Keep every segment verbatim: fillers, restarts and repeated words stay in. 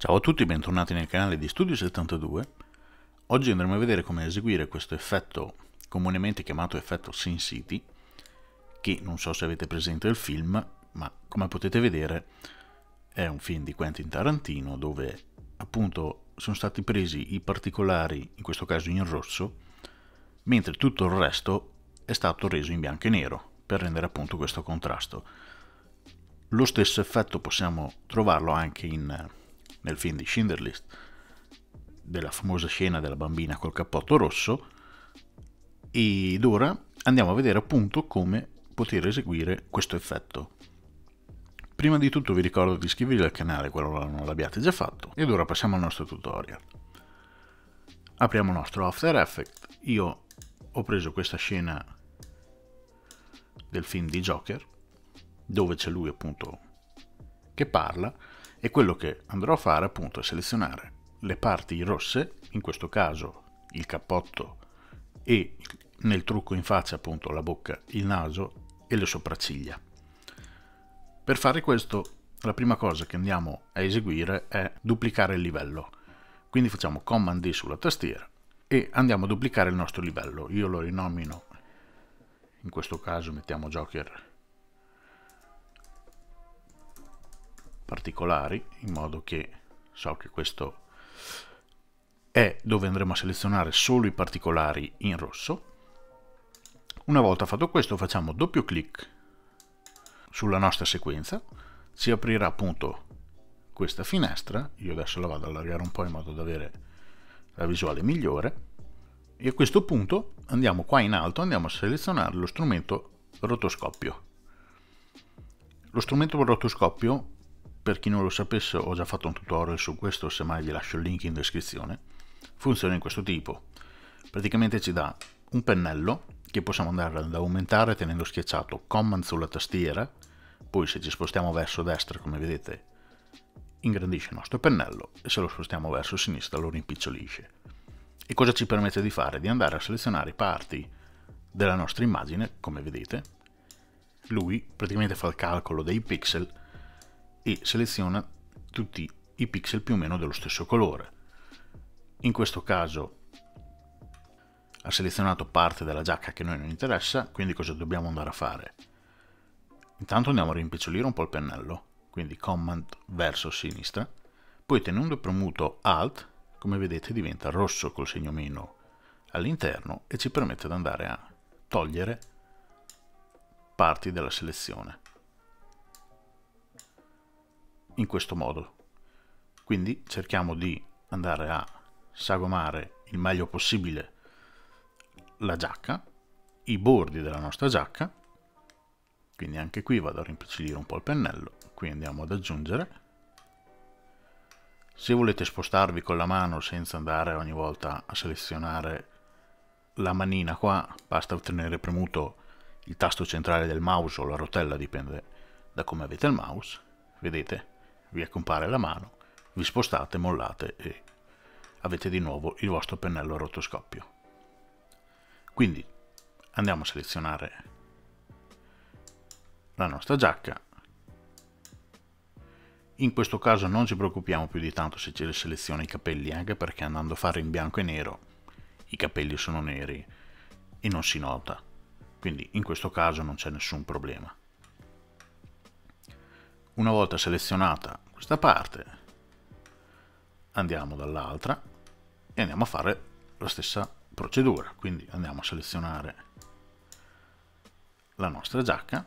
Ciao a tutti, bentornati nel canale di Studio settantadue. Oggi andremo a vedere come eseguire questo effetto comunemente chiamato effetto Sin City, che non so se avete presente il film, ma come potete vedere è un film di Quentin Tarantino dove appunto sono stati presi i particolari, in questo caso in rosso, mentre tutto il resto è stato reso in bianco e nero per rendere appunto questo contrasto. Lo stesso effetto possiamo trovarlo anche in nel film di Schindler's List, della famosa scena della bambina col cappotto rosso. Ed ora andiamo a vedere appunto come poter eseguire questo effetto. Prima di tutto vi ricordo di iscrivervi al canale qualora non l'abbiate già fatto, ed ora passiamo al nostro tutorial. Apriamo il nostro After Effects. Io ho preso questa scena del film di Joker, dove c'è lui appunto che parla, e quello che andrò a fare appunto è selezionare le parti rosse, in questo caso il cappotto e nel trucco in faccia appunto la bocca, il naso e le sopracciglia. Per fare questo la prima cosa che andiamo a eseguire è duplicare il livello, quindi facciamo Command D sulla tastiera e andiamo a duplicare il nostro livello. Io lo rinomino, in questo caso mettiamo Joker particolari, in modo che so che questo è dove andremo a selezionare solo i particolari in rosso. Una volta fatto questo facciamo doppio clic sulla nostra sequenza, si aprirà appunto questa finestra. Io adesso la vado ad allargare un po' in modo da avere la visuale migliore, e a questo punto andiamo qua in alto, andiamo a selezionare lo strumento rotoscopio. Lo strumento rotoscopio, per chi non lo sapesse, ho già fatto un tutorial su questo, semmai vi lascio il link in descrizione. Funziona in questo tipo: praticamente ci dà un pennello che possiamo andare ad aumentare tenendo schiacciato Command sulla tastiera, poi se ci spostiamo verso destra, come vedete, ingrandisce il nostro pennello, e se lo spostiamo verso sinistra lo rimpicciolisce. E cosa ci permette di fare? Di andare a selezionare parti della nostra immagine, come vedete. Lui praticamente fa il calcolo dei pixel e seleziona tutti i pixel più o meno dello stesso colore. In questo caso ha selezionato parte della giacca che a noi non interessa, quindi cosa dobbiamo andare a fare? Intanto andiamo a rimpicciolire un po' il pennello, quindi Command verso sinistra, poi tenendo premuto Alt, come vedete diventa rosso col segno meno all'interno e ci permette di andare a togliere parti della selezione. In questo modo, quindi cerchiamo di andare a sagomare il meglio possibile la giacca, i bordi della nostra giacca. Quindi anche qui vado a rimpicciolire un po' il pennello, qui andiamo ad aggiungere. Se volete spostarvi con la mano senza andare ogni volta a selezionare la manina qua, basta tenere premuto il tasto centrale del mouse o la rotella, dipende da come avete il mouse. Vedete? Vi compare la mano, vi spostate, mollate e avete di nuovo il vostro pennello a rotoscopio. Quindi andiamo a selezionare la nostra giacca. In questo caso non ci preoccupiamo più di tanto se ci seleziona i capelli, anche perché andando a fare in bianco e nero i capelli sono neri e non si nota, quindi in questo caso non c'è nessun problema. Una volta selezionata questa parte, andiamo dall'altra e andiamo a fare la stessa procedura. Quindi andiamo a selezionare la nostra giacca,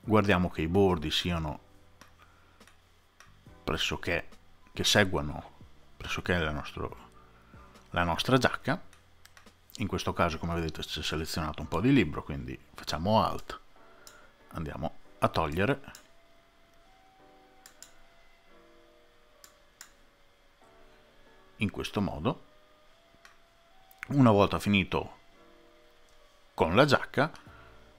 guardiamo che i bordi siano pressoché, che seguano pressoché la nostra la nostra giacca. In questo caso, come vedete, ci è selezionato un po' di libro, quindi facciamo Alt, andiamo a togliere in questo modo. Una volta finito con la giacca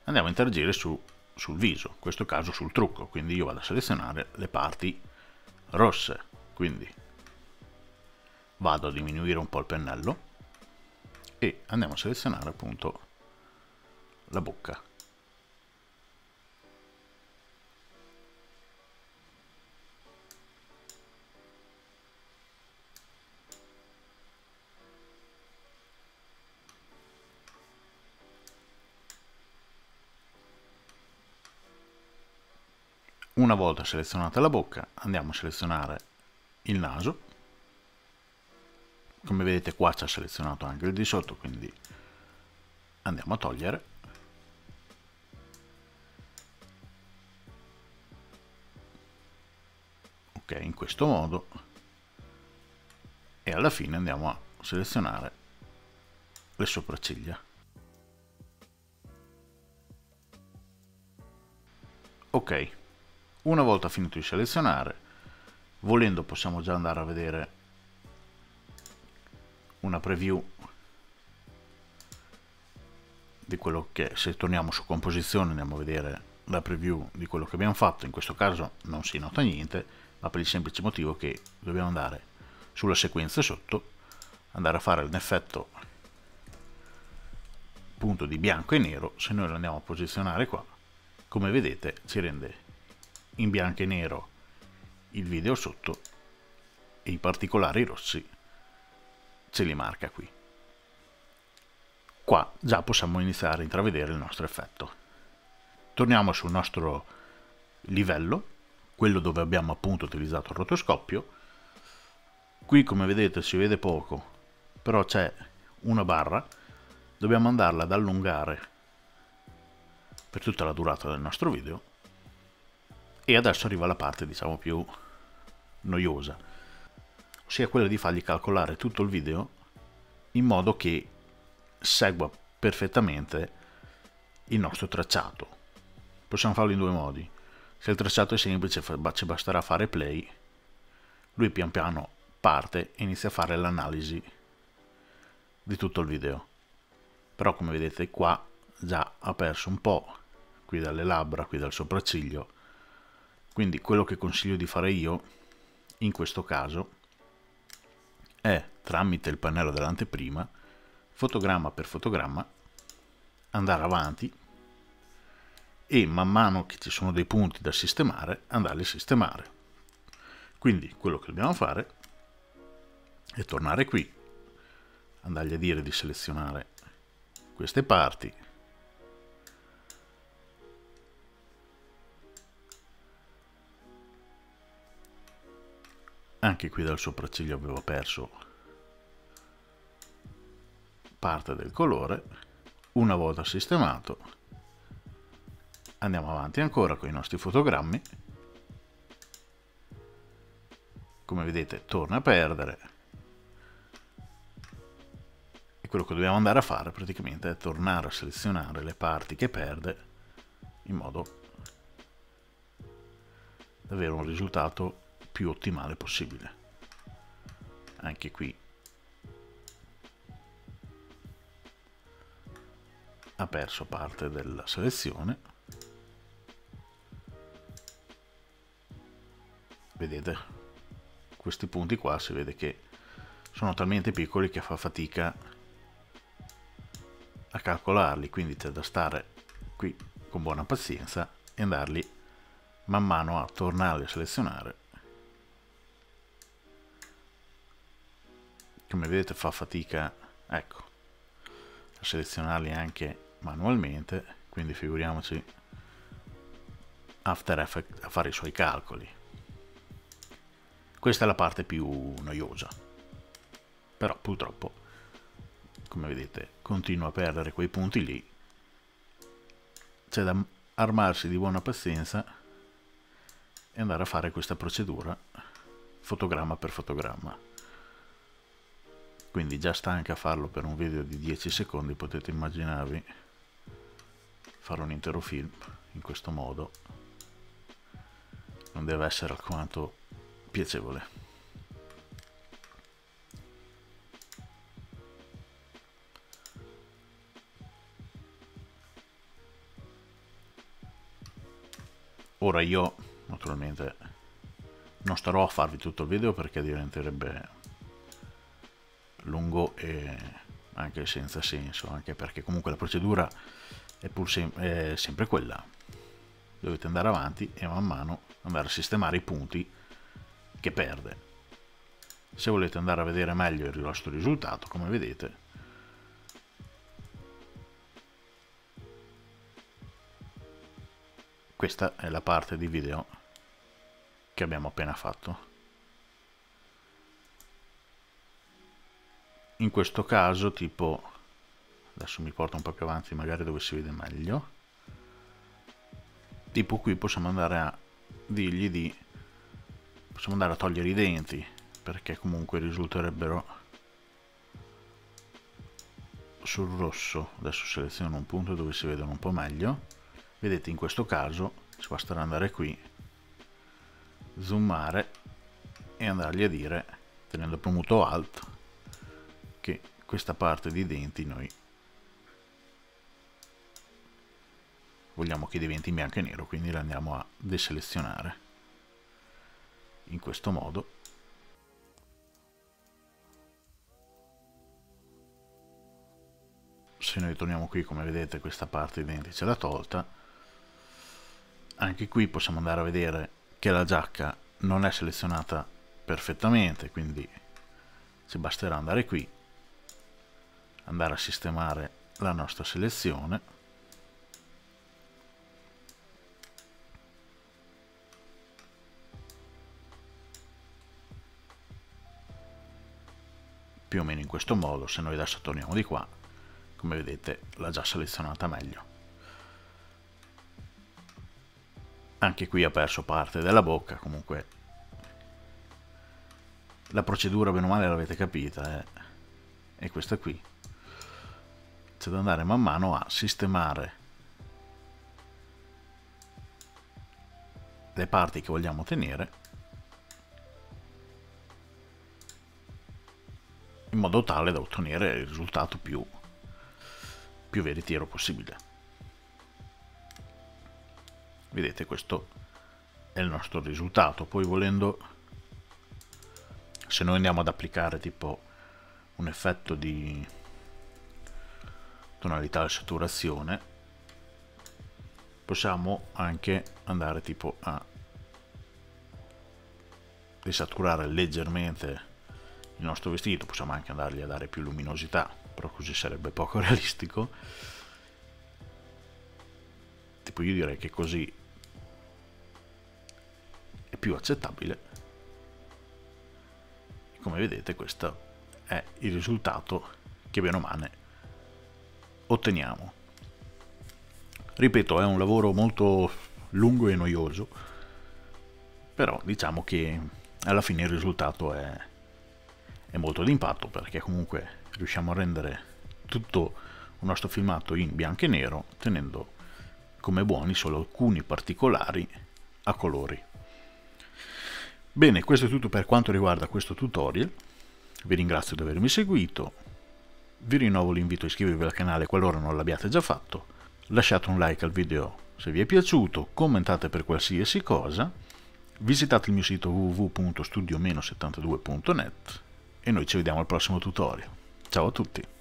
andiamo a interagire su, sul viso, in questo caso sul trucco, quindi io vado a selezionare le parti rosse, quindi vado a diminuire un po' il pennello e andiamo a selezionare appunto la bocca. Una volta selezionata la bocca, andiamo a selezionare il naso. Come vedete qua ci ha selezionato anche il di sotto, quindi andiamo a togliere. Ok, in questo modo. E alla fine andiamo a selezionare le sopracciglia. Ok. Una volta finito di selezionare, volendo possiamo già andare a vedere una preview di quello che, se torniamo su composizione, andiamo a vedere la preview di quello che abbiamo fatto. In questo caso non si nota niente, ma per il semplice motivo che dobbiamo andare sulla sequenza sotto, andare a fare un effetto punto di bianco e nero. Se noi lo andiamo a posizionare qua, come vedete ci rende in bianco e nero il video sotto e i particolari rossi ce li marca qui. Qua già possiamo iniziare a intravedere il nostro effetto. Torniamo sul nostro livello, quello dove abbiamo appunto utilizzato il rotoscopio. Qui come vedete si vede poco, però c'è una barra, dobbiamo andarla ad allungare per tutta la durata del nostro video. E adesso arriva la parte, diciamo, più noiosa, ossia quella di fargli calcolare tutto il video in modo che segua perfettamente il nostro tracciato. Possiamo farlo in due modi. Se il tracciato è semplice, ci basterà fare play, lui pian piano parte e inizia a fare l'analisi di tutto il video. Però come vedete qua già ha perso un po', qui dalle labbra, qui dal sopracciglio. Quindi quello che consiglio di fare io in questo caso è, tramite il pannello dell'anteprima, fotogramma per fotogramma, andare avanti e man mano che ci sono dei punti da sistemare, andarli a sistemare. Quindi quello che dobbiamo fare è tornare qui, andargli a dire di selezionare queste parti, anche qui dal sopracciglio avevo perso parte del colore. Una volta sistemato andiamo avanti ancora con i nostri fotogrammi, come vedete torna a perdere e quello che dobbiamo andare a fare praticamente è tornare a selezionare le parti che perde in modo da avere un risultato più ottimale possibile. Anche qui ha perso parte della selezione, vedete questi punti qua, si vede che sono talmente piccoli che fa fatica a calcolarli, quindi c'è da stare qui con buona pazienza e andarli man mano a tornarli a selezionare. Come vedete fa fatica, ecco, a selezionarli anche manualmente, quindi figuriamoci After Effects a fare i suoi calcoli. Questa è la parte più noiosa, però purtroppo, come vedete, continua a perdere quei punti lì. C'è da armarsi di buona pazienza e andare a fare questa procedura fotogramma per fotogramma. Quindi già sta anche a farlo per un video di dieci secondi, potete immaginarvi fare un intero film in questo modo, non deve essere alquanto piacevole. Ora io naturalmente non starò a farvi tutto il video perché diventerebbe lungo e anche senza senso, anche perché comunque la procedura è pur sem è sempre quella. Dovete andare avanti e man mano andare a sistemare i punti che perde. Se volete andare a vedere meglio il vostro risultato, come vedete, questa è la parte di video che abbiamo appena fatto. In questo caso, tipo, adesso mi porto un po' più avanti magari dove si vede meglio, tipo qui possiamo andare a dirgli di, possiamo andare a togliere i denti, perché comunque risulterebbero sul rosso. Adesso seleziono un punto dove si vedono un po' meglio. Vedete, in questo caso ci basterà andare qui, zoomare e andargli a dire, tenendo premuto Alt, che questa parte di denti noi vogliamo che diventi in bianco e nero, quindi la andiamo a deselezionare in questo modo. Se noi torniamo qui, come vedete, questa parte di denti ce l'ha tolta. Anche qui possiamo andare a vedere che la giacca non è selezionata perfettamente, quindi ci basterà andare qui, andare a sistemare la nostra selezione, più o meno in questo modo. Se noi adesso torniamo di qua, come vedete l'ha già selezionata meglio. Anche qui ha perso parte della bocca. Comunque la procedura bene o male l'avete capita, eh? È questa qui. C'è da andare man mano a sistemare le parti che vogliamo tenere in modo tale da ottenere il risultato più più veritiero possibile. Vedete, questo è il nostro risultato. Poi, volendo, se noi andiamo ad applicare tipo un effetto di tonalità e saturazione, possiamo anche andare tipo a desaturare leggermente il nostro vestito. Possiamo anche andargli a dare più luminosità, però così sarebbe poco realistico. Tipo, io direi che così è più accettabile. Come vedete, questo è il risultato che bene o male otteniamo. Ripeto, è un lavoro molto lungo e noioso, però diciamo che alla fine il risultato è, è molto d'impatto, perché comunque riusciamo a rendere tutto il nostro filmato in bianco e nero, tenendo come buoni solo alcuni particolari a colori. Bene, questo è tutto per quanto riguarda questo tutorial. Vi ringrazio di avermi seguito, vi rinnovo l'invito a iscrivervi al canale qualora non l'abbiate già fatto, lasciate un like al video se vi è piaciuto, commentate per qualsiasi cosa, visitate il mio sito www punto studio settantadue punto net e noi ci vediamo al prossimo tutorial. Ciao a tutti!